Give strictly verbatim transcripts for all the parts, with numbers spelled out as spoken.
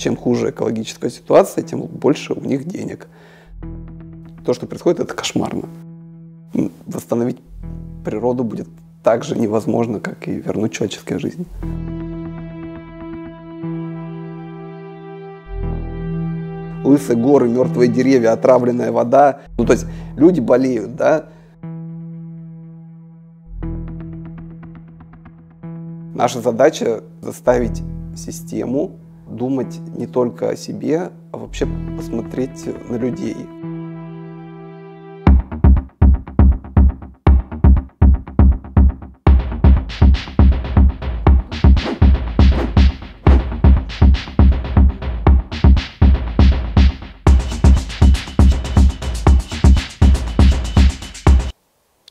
чем хуже экологическая ситуация, тем больше у них денег. То, что происходит, это кошмарно. Восстановить природу будет так же невозможно, как и вернуть человеческую жизнь. Лысые горы, мертвые деревья, отравленная вода. Ну, то есть люди болеют, да? Наша задача – заставить систему думать не только о себе, а вообще посмотреть на людей.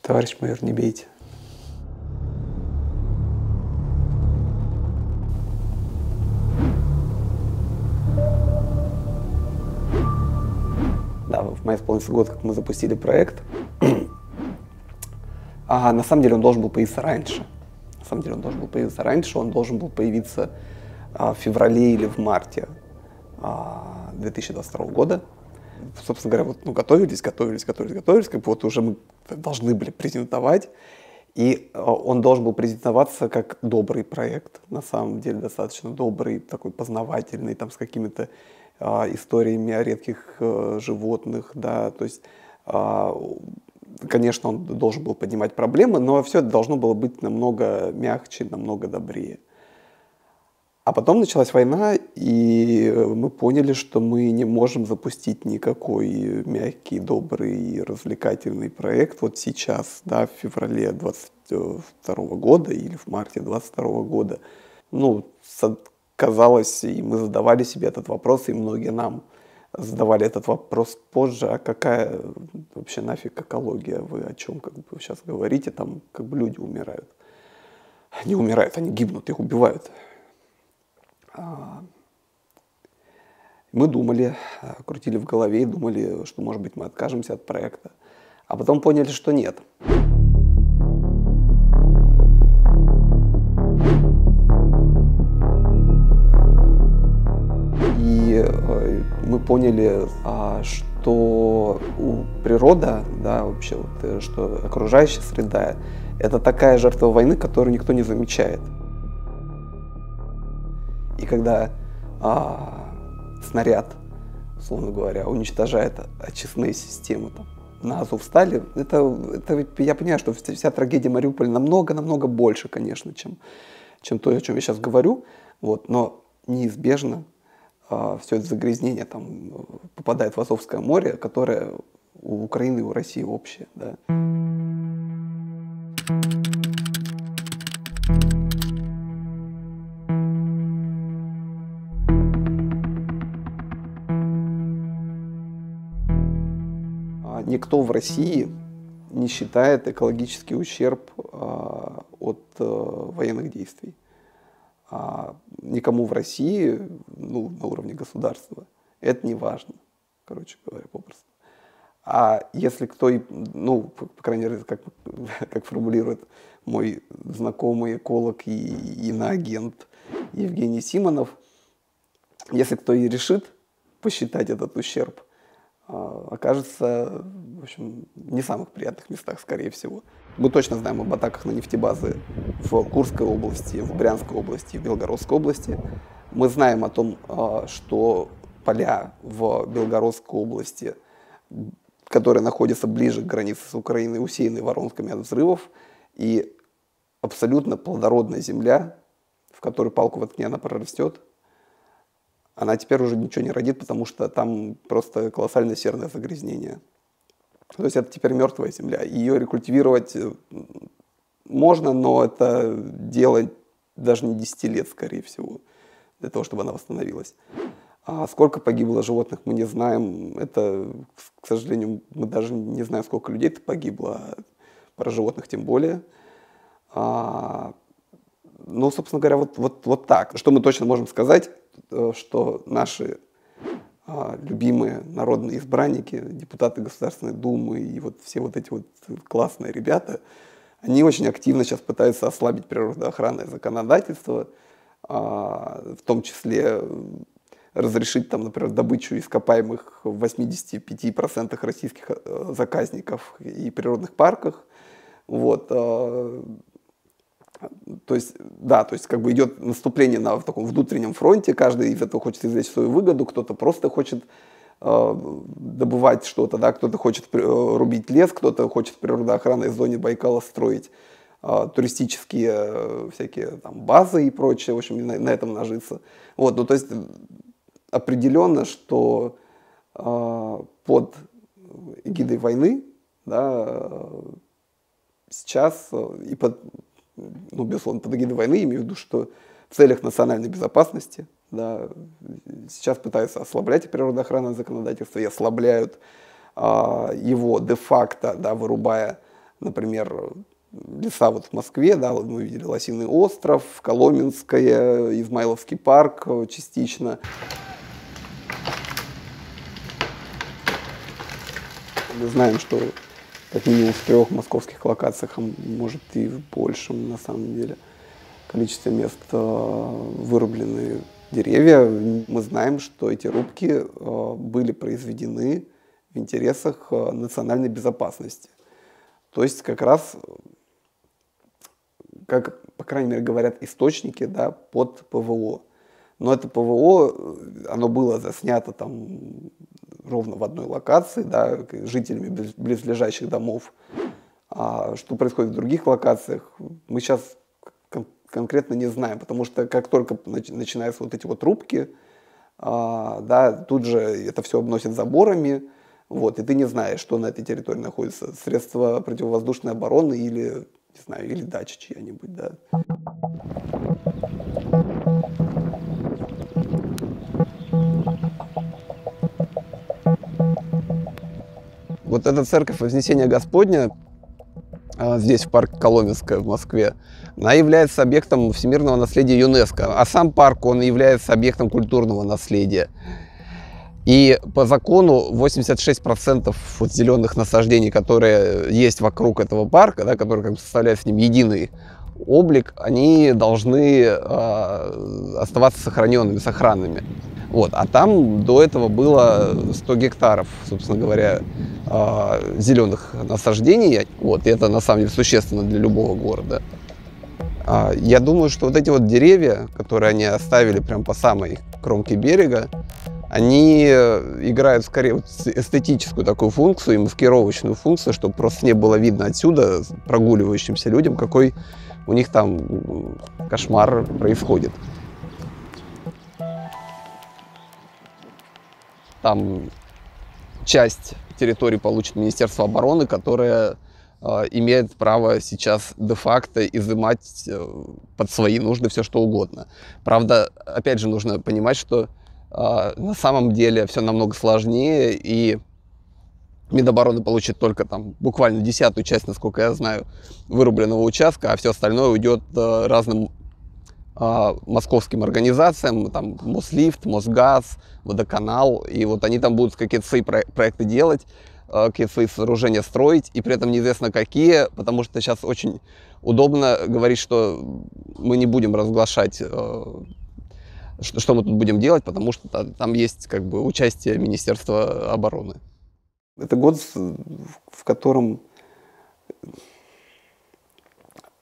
Товарищ майор, не бейте. Да, в мае исполнился год, как мы запустили проект. А на самом деле он должен был появиться раньше. На самом деле он должен был появиться раньше, он должен был появиться а, в феврале или в марте а, две тысячи двадцать второго года. Собственно говоря, вот, ну, готовились, готовились, готовились, готовились, как бы вот уже мы должны были презентовать, и он должен был презентоваться как добрый проект, на самом деле достаточно добрый, такой познавательный, там, с какими-то э, историями о редких э, животных, да, то есть, э, конечно, он должен был поднимать проблемы, но все это должно было быть намного мягче, намного добрее. А потом началась война, и мы поняли, что мы не можем запустить никакой мягкий, добрый, развлекательный проект вот сейчас, да, в феврале двадцать второго года или в марте двадцать второго года. Ну, казалось, и мы задавали себе этот вопрос, и многие нам задавали этот вопрос позже, а какая вообще нафиг экология, вы о чем как бы сейчас говорите, там как бы люди умирают. Они умирают, они гибнут, их убивают. Мы думали, крутили в голове и думали, что, может быть, мы откажемся от проекта. А потом поняли, что нет. И мы поняли, что природа, да, вообще, вот, что окружающая среда – это такая жертва войны, которую никто не замечает. И когда а, снаряд, условно говоря, уничтожает очистные системы там, на Азовстали, это, это, я понимаю, что вся трагедия Мариуполя намного-намного больше, конечно, чем, чем то, о чем я сейчас говорю. Вот, но неизбежно а, все это загрязнение там, попадает в Азовское море, которое у Украины и у России общее. Да. Никто в России не считает экологический ущерб а, от а, военных действий. А, никому в России, ну, на уровне государства, это не важно, короче говоря, попросту. А если кто, ну, по, по крайней мере, как, как формулирует мой знакомый эколог и иноагент Евгений Симонов, если кто и решит посчитать этот ущерб, окажется, в общем, в не самых приятных местах, скорее всего. Мы точно знаем об атаках на нефтебазы в Курской области, в Брянской области, в Белгородской области. Мы знаем о том, что поля в Белгородской области, которые находятся ближе к границе с Украиной, усеяны воронками от взрывов, и абсолютно плодородная земля, в которой палку воткни, она прорастет, она теперь уже ничего не родит, потому что там просто колоссальное серное загрязнение. То есть это теперь мертвая земля. Ее рекультивировать можно, но это дело даже не десяти лет, скорее всего, для того, чтобы она восстановилась. А сколько погибло животных, мы не знаем. Это, к сожалению, мы даже не знаем, сколько людей-то погибло, а про животных тем более. А, ну, собственно говоря, вот, вот, вот так. Что мы точно можем сказать? Что наши а, любимые народные избранники, депутаты Государственной Думы и вот все вот эти вот классные ребята, они очень активно сейчас пытаются ослабить природоохранное законодательство, а, в том числе разрешить, там, например, добычу ископаемых в восьмидесяти пяти процентах российских заказников и природных парках. Вот. То есть, да, то есть как бы идет наступление на в таком внутреннем фронте, каждый из этого хочет извлечь свою выгоду, кто-то просто хочет э, добывать что-то, да, кто-то хочет э, рубить лес, кто-то хочет в природоохранной зоне Байкала строить э, туристические э, всякие там, базы и прочее, в общем, на, на этом нажиться. Вот, ну, то есть определенно, что э, под эгидой войны, да, сейчас и под... Ну, безусловно, под эгидой войны, имею в виду, что в целях национальной безопасности, да, сейчас пытаются ослаблять природоохранное законодательство и ослабляют а, его де-факто, да, вырубая, например, леса вот в Москве, да, мы видели Лосиный остров, Коломенское, Измайловский парк частично. Мы знаем, что как минимум в трех московских локациях, а может и в большем, на самом деле, количестве мест вырублены деревья. Мы знаем, что эти рубки были произведены в интересах национальной безопасности. То есть как раз, как, по крайней мере, говорят источники, да, под ПВО. Но это ПВО, оно было заснято там ровно в одной локации, да, жителями близлежащих домов. А что происходит в других локациях, мы сейчас кон конкретно не знаем, потому что как только нач начинаются вот эти вот рубки, а, да, тут же это все обносят заборами, вот, и ты не знаешь, что на этой территории находится. Средства противовоздушной обороны или, не знаю, или дача чья-нибудь, да. Вот эта церковь Вознесения Господня, здесь, в парке Коломенское в Москве, она является объектом всемирного наследия ЮНЕСКО, а сам парк, он является объектом культурного наследия. И по закону восемьдесят шесть процентов вот зеленых насаждений, которые есть вокруг этого парка, да, которые как бы составляют с ним единый облик, они должны э, оставаться сохраненными, сохранными. Вот, а там до этого было сто гектаров, собственно говоря, э, зеленых насаждений. Вот, и это на самом деле существенно для любого города. А, я думаю, что вот эти вот деревья, которые они оставили прям по самой кромке берега, они играют скорее вот эстетическую такую функцию и маскировочную функцию, чтобы просто не было видно отсюда прогуливающимся людям, какой у них там кошмар происходит. Там часть территории получит Министерство обороны, которое э, имеет право сейчас де-факто изымать э, под свои нужды все, что угодно. Правда, опять же, нужно понимать, что э, на самом деле все намного сложнее, и Минобороны получит только там буквально десятую часть, насколько я знаю, вырубленного участка, а все остальное уйдет э, разным московским организациям, там Мослифт, Мосгаз, Водоканал, и вот они там будут какие-то свои проекты делать, какие-то свои сооружения строить, и при этом неизвестно какие, потому что сейчас очень удобно говорить, что мы не будем разглашать, что мы тут будем делать, потому что там есть как бы участие Министерства обороны. Это год, в котором...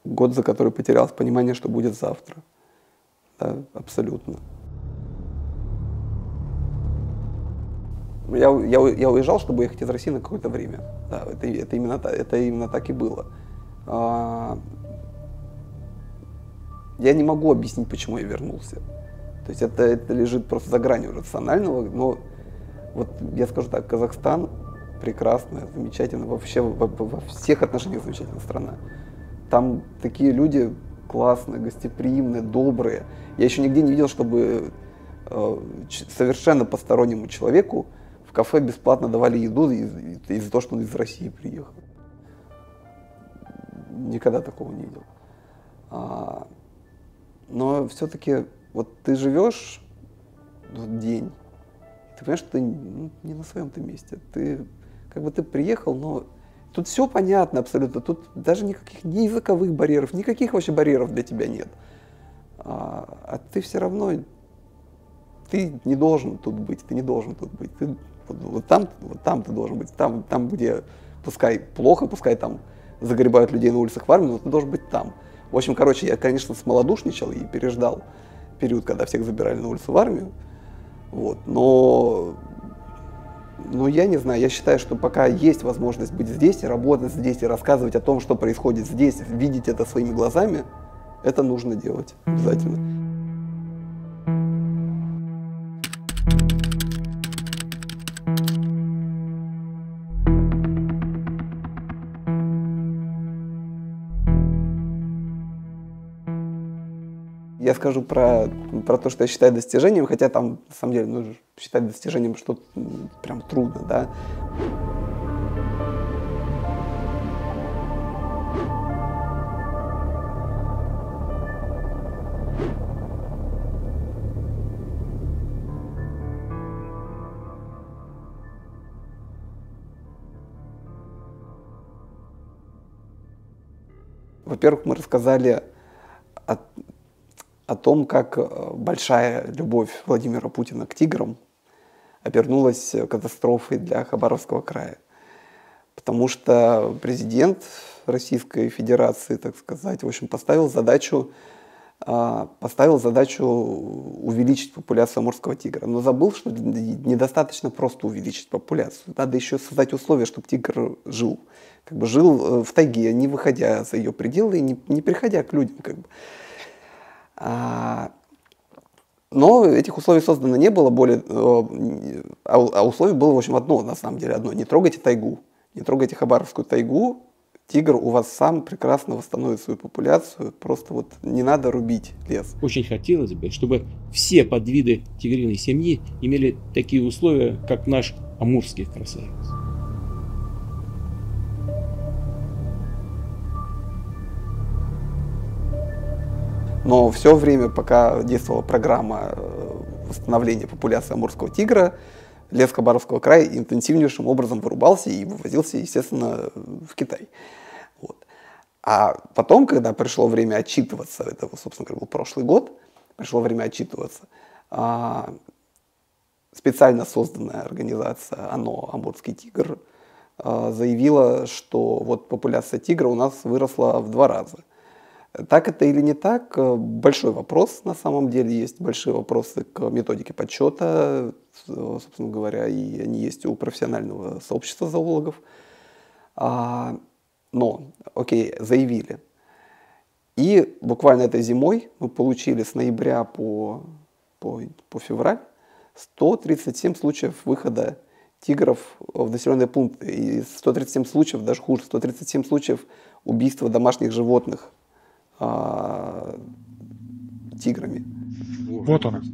Год, за который потерялось понимание, что будет завтра. Да, абсолютно. Я, я, я уезжал, чтобы ехать из России на какое-то время. Да, это, это, именно, это именно так и было. А, я не могу объяснить, почему я вернулся. То есть это, это лежит просто за гранью рационального. Но вот я скажу так, Казахстан прекрасная, замечательная, вообще во, во всех отношениях замечательная страна. Там такие люди классные, гостеприимные, добрые. Я еще нигде не видел, чтобы э, совершенно постороннему человеку в кафе бесплатно давали еду из-за из того, что он из России приехал. Никогда такого не видел. А, но все-таки вот ты живешь вот, день, ты понимаешь, что ты ну, не на своем ты месте. Ты как бы ты приехал, но... Тут все понятно абсолютно, тут даже никаких ни языковых барьеров, никаких вообще барьеров для тебя нет. А, а ты все равно ты не должен тут быть, ты не должен тут быть, ты вот, вот там, вот там ты должен быть, там, там, где, пускай плохо, пускай там загребают людей на улицах в армии, но ты должен быть там. В общем, короче, я, конечно, смолодушничал и переждал период, когда всех забирали на улицу в армию, вот, но, но я не знаю, я считаю, что пока есть возможность быть здесь и работать здесь, и рассказывать о том, что происходит здесь, видеть это своими глазами, это нужно делать обязательно. Я скажу про, про то, что я считаю достижением, хотя там, на самом деле, ну, считать достижением что-то прям трудно, да. Во-первых, мы рассказали о... о том, как большая любовь Владимира Путина к тиграм обернулась катастрофой для Хабаровского края. Потому что президент Российской Федерации, так сказать, в общем, поставил задачу, поставил задачу увеличить популяцию амурского тигра. Но забыл, что недостаточно просто увеличить популяцию. Надо еще создать условия, чтобы тигр жил. Как бы жил в тайге, не выходя за ее пределы и не, не приходя к людям. Как бы. Но этих условий создано не было, более, а условий было, в общем, одно, на самом деле, одно. Не трогайте тайгу, не трогайте Хабаровскую тайгу, тигр у вас сам прекрасно восстановит свою популяцию, просто вот не надо рубить лес. Очень хотелось бы, чтобы все подвиды тигриной семьи имели такие условия, как наш амурский красавец. Но все время, пока действовала программа восстановления популяции амурского тигра, лес Хабаровского края интенсивнейшим образом вырубался и вывозился, естественно, в Китай. Вот. А потом, когда пришло время отчитываться, это, собственно говоря, был прошлый год, пришло время отчитываться, специально созданная организация «Оно, Амурский тигр» заявила, что вот популяция тигра у нас выросла в два раза. Так это или не так? Большой вопрос, на самом деле, есть большие вопросы к методике подсчета, собственно говоря, и они есть у профессионального сообщества зоологов. Но, окей, заявили. И буквально этой зимой мы получили с ноября по, по, по февраль сто тридцать семь случаев выхода тигров в населенные пункты. И сто тридцать семь случаев, даже хуже, сто тридцать семь случаев убийства домашних животных тиграми. Вот она. Тихо,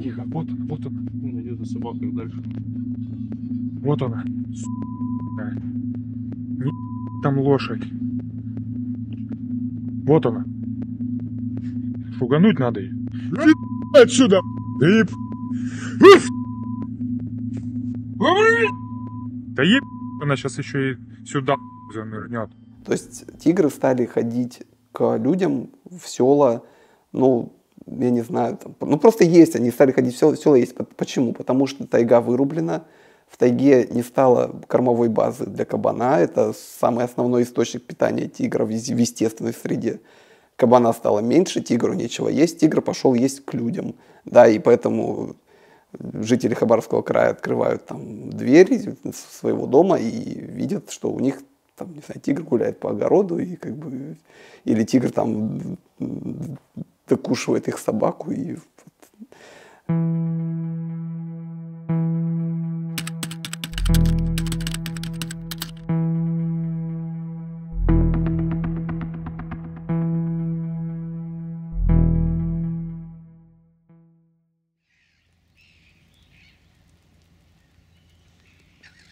тихо. Вот она, вот она. Он идет на собаках дальше. Вот она. Там лошадь. Вот она. Шугануть надо ей. Отсюда. Да еб... Она сейчас еще и сюда замернет. То есть тигры стали ходить к людям в села, ну, я не знаю, там, ну, просто есть, они стали ходить в села, в села есть. Почему? Потому что тайга вырублена, в тайге не стало кормовой базы для кабана, это самый основной источник питания тигра в естественной среде. Кабана стало меньше, тигру нечего есть, тигр пошел есть к людям, да, и поэтому жители Хабаровского края открывают там двери своего дома и видят, что у них там, не знаю, тигр гуляет по огороду, и как бы, или тигр там докушивает их собаку. И...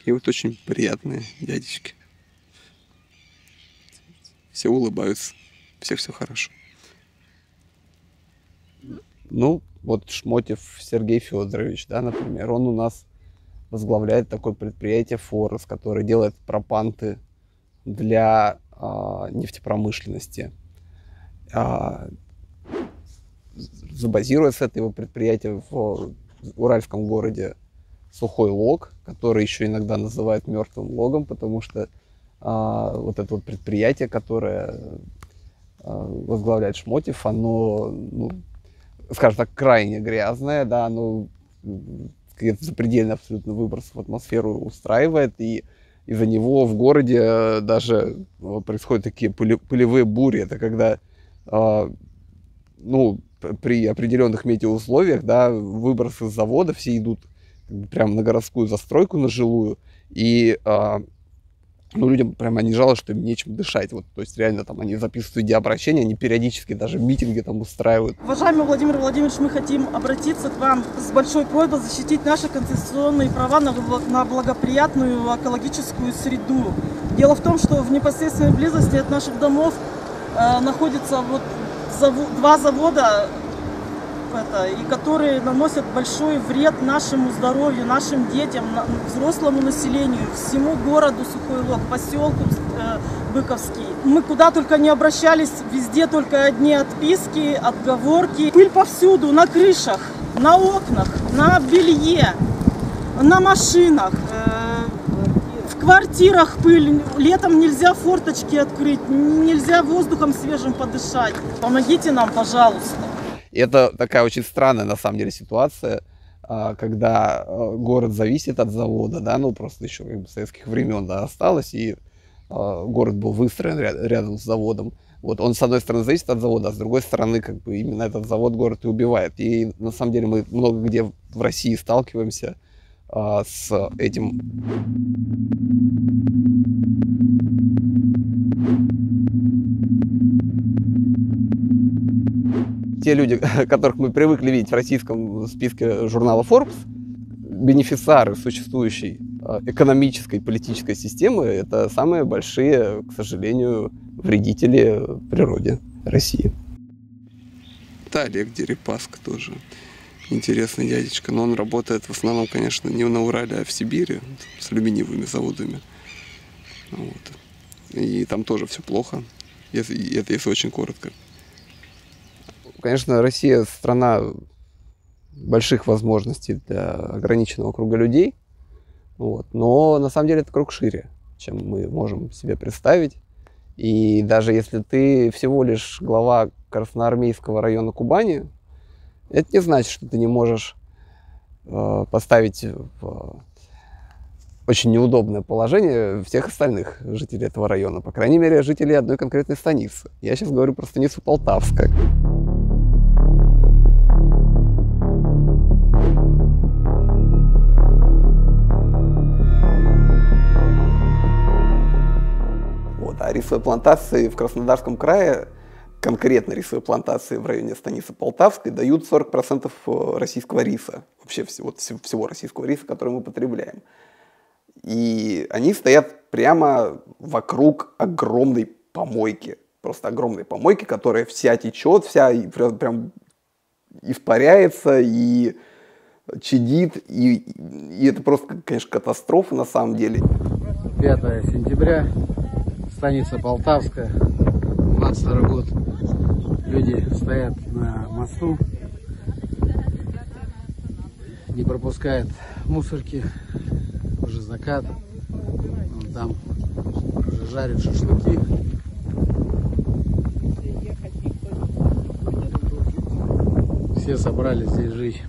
И вот очень приятные дядечки. Все улыбаются, всех все хорошо. Ну, вот Шмотев Сергей Федорович, да, например, он у нас возглавляет такое предприятие Форус, которое делает пропанты для а, нефтепромышленности. А, забазируется это его предприятие в уральском городе Сухой Лог, который еще иногда называют мертвым логом, потому что а, вот это вот предприятие, которое а, возглавляет Шмотьев, оно, ну, скажем так, крайне грязное, да, оно какие-то запредельные абсолютно выбросы в атмосферу устраивает, и из-за него в городе даже происходят такие пылевые бури. Это когда ну, при определенных метеоусловиях, да, выбросы с завода, все идут прям на городскую застройку, на жилую, и ну, людям прям они жалуются, что им нечем дышать. Вот, то есть реально там они записывают видеообращения, они периодически даже митинги там устраивают. Уважаемый Владимир Владимирович, мы хотим обратиться к вам с большой просьбой защитить наши конституционные права на, на благоприятную экологическую среду. Дело в том, что в непосредственной близости от наших домов э, находятся вот заво два завода, это, и которые наносят большой вред нашему здоровью, нашим детям, взрослому населению, всему городу Сухой Лог, поселку э, Быковский. Мы куда только не обращались, везде только одни отписки, отговорки. Пыль повсюду, на крышах, на окнах, на белье, на машинах. В квартирах пыль, летом нельзя форточки открыть, нельзя воздухом свежим подышать. Помогите нам, пожалуйста. Это такая очень странная, на самом деле, ситуация, когда город зависит от завода, да, ну просто еще как бы советских времен, да, осталось, и город был выстроен рядом с заводом. Вот он, с одной стороны, зависит от завода, а с другой стороны, как бы именно этот завод город и убивает. И на самом деле мы много где в России сталкиваемся с этим. Те люди, которых мы привыкли видеть в российском списке журнала Forbes, бенефициары существующей экономической и политической системы, это самые большие, к сожалению, вредители природе России. Да, Олег Дерипаск тоже интересный дядечка, но он работает в основном, конечно, не на Урале, а в Сибири, с алюминиевыми заводами. Вот. И там тоже все плохо, если, это если очень коротко. Конечно, Россия страна больших возможностей для ограниченного круга людей, вот, но на самом деле это круг шире, чем мы можем себе представить. И даже если ты всего лишь глава Красноармейского района Кубани, это не значит, что ты не можешь э, поставить в очень неудобное положение всех остальных жителей этого района, по крайней мере, жителей одной конкретной станицы. Я сейчас говорю про станицу Полтавская. Рисовые плантации в Краснодарском крае, конкретно рисовые плантации в районе станицы Полтавской, дают сорок процентов российского риса, вообще всего, всего российского риса, который мы потребляем. И они стоят прямо вокруг огромной помойки, просто огромной помойки, которая вся течет, вся прям испаряется и чадит, и, и это просто, конечно, катастрофа на самом деле. пятое сентября. Станица Полтавская, двадцать второй год. Люди стоят на мосту, не пропускают мусорки, уже закат, вон там уже жарят шашлыки. Все собрались здесь жить,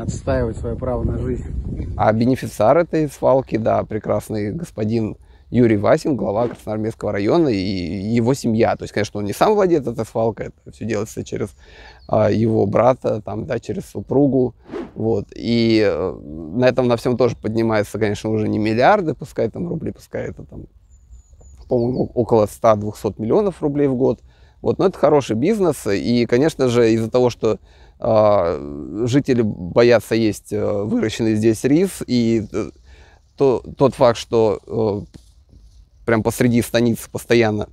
отстаивать свое право на жизнь. А бенефициар этой свалки, да, прекрасный господин Юрий Васин, глава Красноармейского района, и его семья. То есть, конечно, он не сам владеет этой свалкой, это все делается через а, его брата, там, да, через супругу. Вот. И э, на этом на всем тоже поднимается, конечно, уже не миллиарды, пускай там рублей, пускай это там, по-моему, около ста-двухсот миллионов рублей в год. Вот. Но это хороший бизнес, и, конечно же, из-за того, что э, жители боятся есть э, выращенный здесь рис, и э, то, тот факт, что э, прям посреди станицы постоянно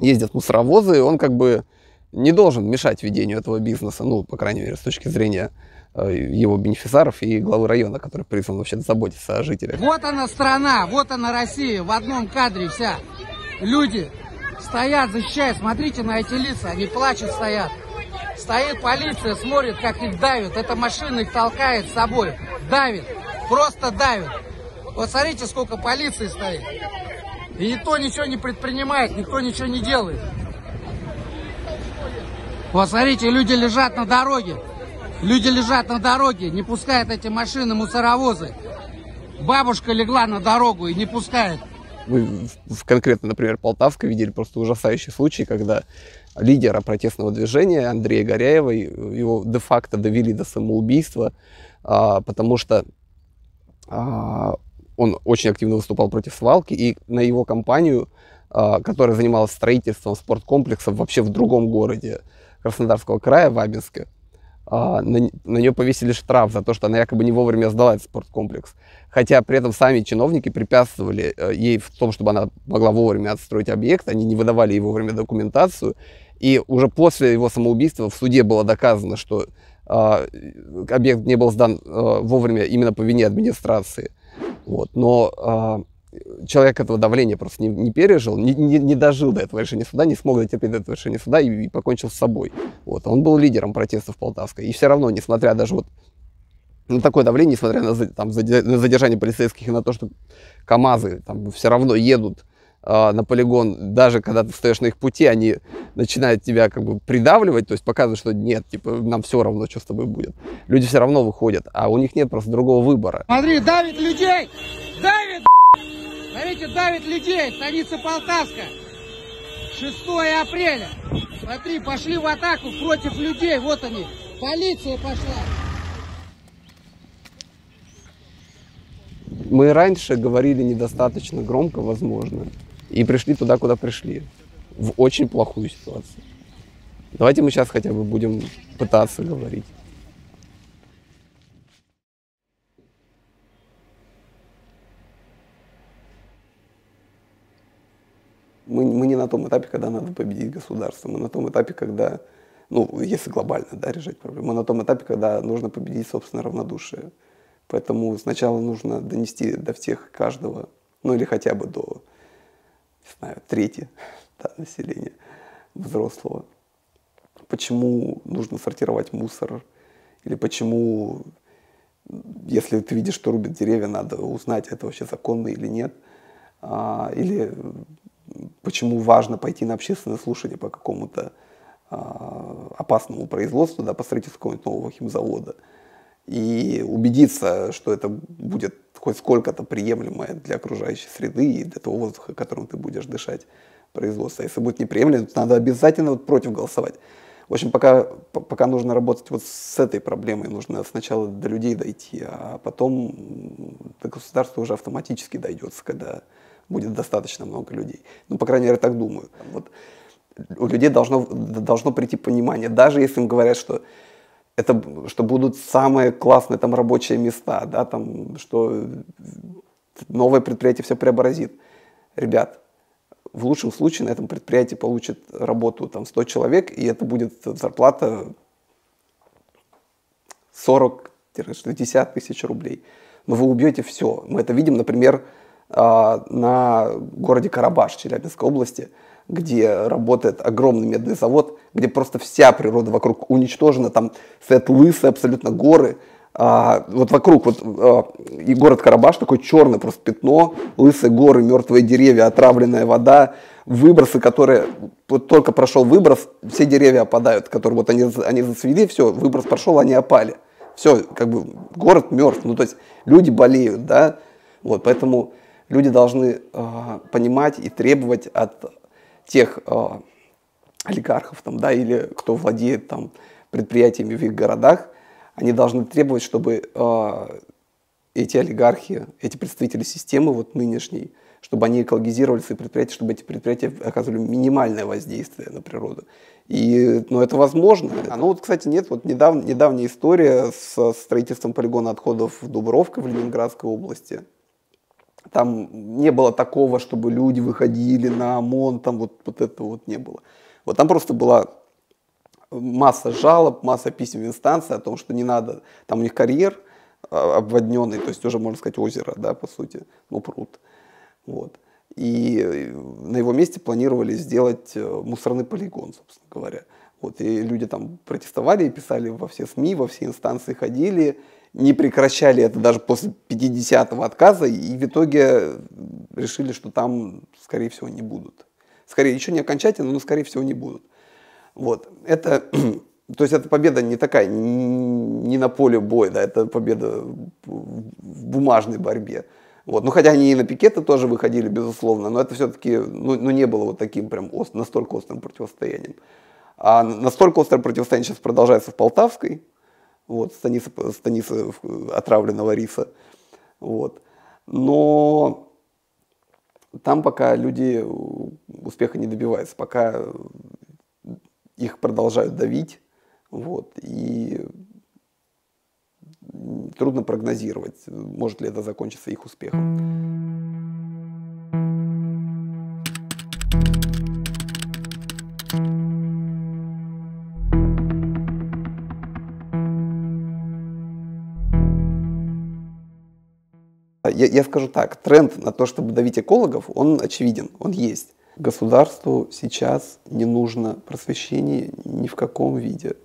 ездят мусоровозы, он как бы не должен мешать ведению этого бизнеса, ну, по крайней мере, с точки зрения его бенефициаров и главы района, который призван вообще-то заботиться о жителях. Вот она страна, вот она Россия, в одном кадре вся. Люди стоят, защищают, смотрите на эти лица, они плачут, стоят. Стоит полиция, смотрит, как их давит. Эта машина их толкает с собой. Давит. Просто давит. Вот смотрите, сколько полиции стоит. И никто ничего не предпринимает, никто ничего не делает. Вот смотрите, люди лежат на дороге. Люди лежат на дороге, не пускают эти машины, мусоровозы. Бабушка легла на дорогу и не пускает. Мы конкретно, например, Полтавка видели просто ужасающий случай, когда лидера протестного движения Андрея Горяева, его де-факто довели до самоубийства, потому что он очень активно выступал против свалки, и на его компанию, которая занималась строительством спорткомплексов вообще в другом городе Краснодарского края, Вабинска, на, на нее повесили штраф за то, что она якобы не вовремя сдала этот спорткомплекс. Хотя при этом сами чиновники препятствовали ей в том, чтобы она могла вовремя отстроить объект, они не выдавали ей вовремя документацию. И уже после его самоубийства в суде было доказано, что э, объект не был сдан э, вовремя именно по вине администрации. Вот. Но э, человек этого давления просто не, не пережил, не, не, не дожил до этого решения суда, не смог дотерпеть до этого решения суда и, и покончил с собой. Вот. Он был лидером протестов в Полтавской. И все равно, несмотря даже вот на такое давление, несмотря на, там, на задержание полицейских и на то, что КАМАЗы там, все равно едут э, на полигон, даже когда ты стоишь на их пути, они начинают тебя как бы придавливать, то есть показывают, что нет, типа, нам все равно, что с тобой будет. Люди все равно выходят, а у них нет просто другого выбора. Смотри, давит людей! Давит, смотрите, давит людей! Станица Полтавская! шестое апреля! Смотри, пошли в атаку против людей, вот они! Полиция пошла! Мы раньше говорили недостаточно громко, возможно, и пришли туда, куда пришли, в очень плохую ситуацию. Давайте мы сейчас хотя бы будем пытаться говорить. Мы, мы не на том этапе, когда надо победить государство, мы на том этапе, когда, ну, если глобально, да, решать проблему, мы на том этапе, когда нужно победить собственное равнодушие. Поэтому сначала нужно донести до всех каждого, ну или хотя бы до, не знаю, трети да, населения взрослого, почему нужно сортировать мусор, или почему, если ты видишь, что рубят деревья, надо узнать, это вообще законно или нет, а, или почему важно пойти на общественное слушание по какому-то а, опасному производству, да, по строительству какого-нибудь нового химзавода, и убедиться, что это будет хоть сколько-то приемлемое для окружающей среды и для того воздуха, которым ты будешь дышать, производство. Если будет неприемлемо, то надо обязательно вот против голосовать. В общем, пока, пока нужно работать вот с этой проблемой, нужно сначала до людей дойти, а потом до государства уже автоматически дойдется, когда будет достаточно много людей. Ну, по крайней мере, так думаю. Вот у людей должно, должно прийти понимание, даже если им говорят, что это, что будут самые классные там рабочие места, да, там, что новое предприятие все преобразит. Ребят, в лучшем случае на этом предприятии получит работу там, сто человек, и это будет зарплата сорок-шестьдесят тысяч рублей. Но вы убьете все. Мы это видим, например, на городе Карабаш Челябинской области, где работает огромный медный завод, где просто вся природа вокруг уничтожена, там стоят лысые абсолютно горы, а, вот вокруг, вот, а, и город Карабаш, такое черное просто пятно, лысые горы, мертвые деревья, отравленная вода, выбросы, которые, вот только прошел выброс, все деревья опадают, которые вот они, они зацвели, все, выброс прошел, они опали, все, как бы город мертв, ну то есть люди болеют, да, вот, поэтому люди должны а, понимать и требовать от тех э, олигархов там, да, или кто владеет там, предприятиями в их городах, они должны требовать, чтобы э, эти олигархи, эти представители системы вот, нынешней, чтобы они экологизировали свои предприятия, чтобы эти предприятия оказывали минимальное воздействие на природу. И, ну, это возможно. А, ну, вот, кстати, нет, вот недав, недавняя история с строительством полигона отходов в Дубровке в Ленинградской области. Там не было такого, чтобы люди выходили на ОМОН, там вот, вот этого вот не было. Вот там просто была масса жалоб, масса писем в инстанции о том, что не надо. Там у них карьер обводненный, то есть уже, можно сказать, озеро, да, по сути, ну, пруд. Вот. И на его месте планировали сделать мусорный полигон, собственно говоря. Вот, и люди там протестовали, писали во все СМИ, во все инстанции ходили, не прекращали это даже после пятидесятого отказа, и в итоге решили, что там, скорее всего, не будут. Скорее, еще не окончательно, но, скорее всего, не будут. Вот. Это, то есть эта победа не такая, не на поле боя, да, это победа в бумажной борьбе. Вот. Ну, хотя они и на пикеты тоже выходили, безусловно, но это все-таки ну, ну, не было вот таким прям ост, настолько острым противостоянием. А настолько острое противостояние сейчас продолжается в Полтавской, вот, станица, станица отравленного риса. Вот. Но там пока люди успеха не добиваются, пока их продолжают давить. Вот, и трудно прогнозировать, может ли это закончиться их успехом. Я, я скажу так, тренд на то, чтобы давить экологов, он очевиден, он есть. Государству сейчас не нужно просвещение ни в каком виде.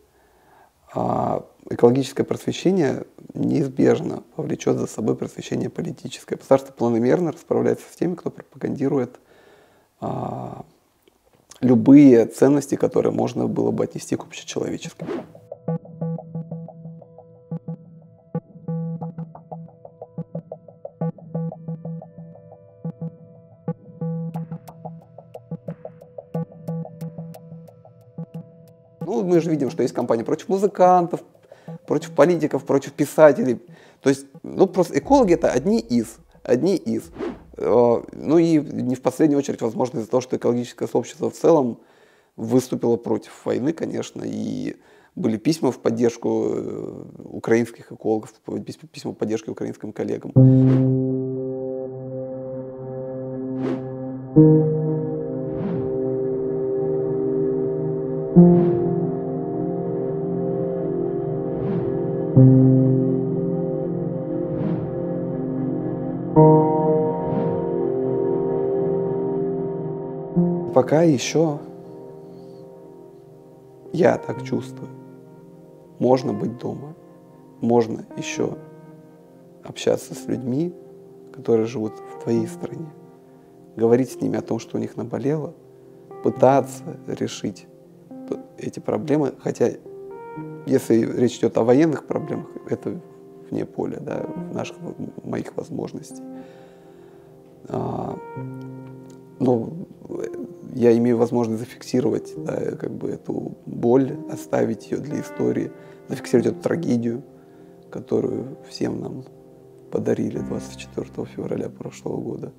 А экологическое просвещение неизбежно повлечет за собой просвещение политическое. Государство планомерно расправляется с теми, кто пропагандирует а, любые ценности, которые можно было бы отнести к общечеловеческим. Ну, мы же видим, что есть кампания против музыкантов, против политиков, против писателей. То есть, ну, просто экологи — это одни из, одни из. Ну и не в последнюю очередь, возможно, из-за того, что экологическое сообщество в целом выступило против войны, конечно, и были письма в поддержку украинских экологов, письма в поддержку украинским коллегам. Пока еще, я так чувствую, можно быть дома, можно еще общаться с людьми, которые живут в твоей стране, говорить с ними о том, что у них наболело, пытаться решить эти проблемы, хотя, если речь идет о военных проблемах, это вне поля, да, наших, моих возможностей. Но я имею возможность зафиксировать, да, как бы эту боль, оставить ее для истории, зафиксировать эту трагедию, которую всем нам подарили двадцать четвёртого февраля прошлого года.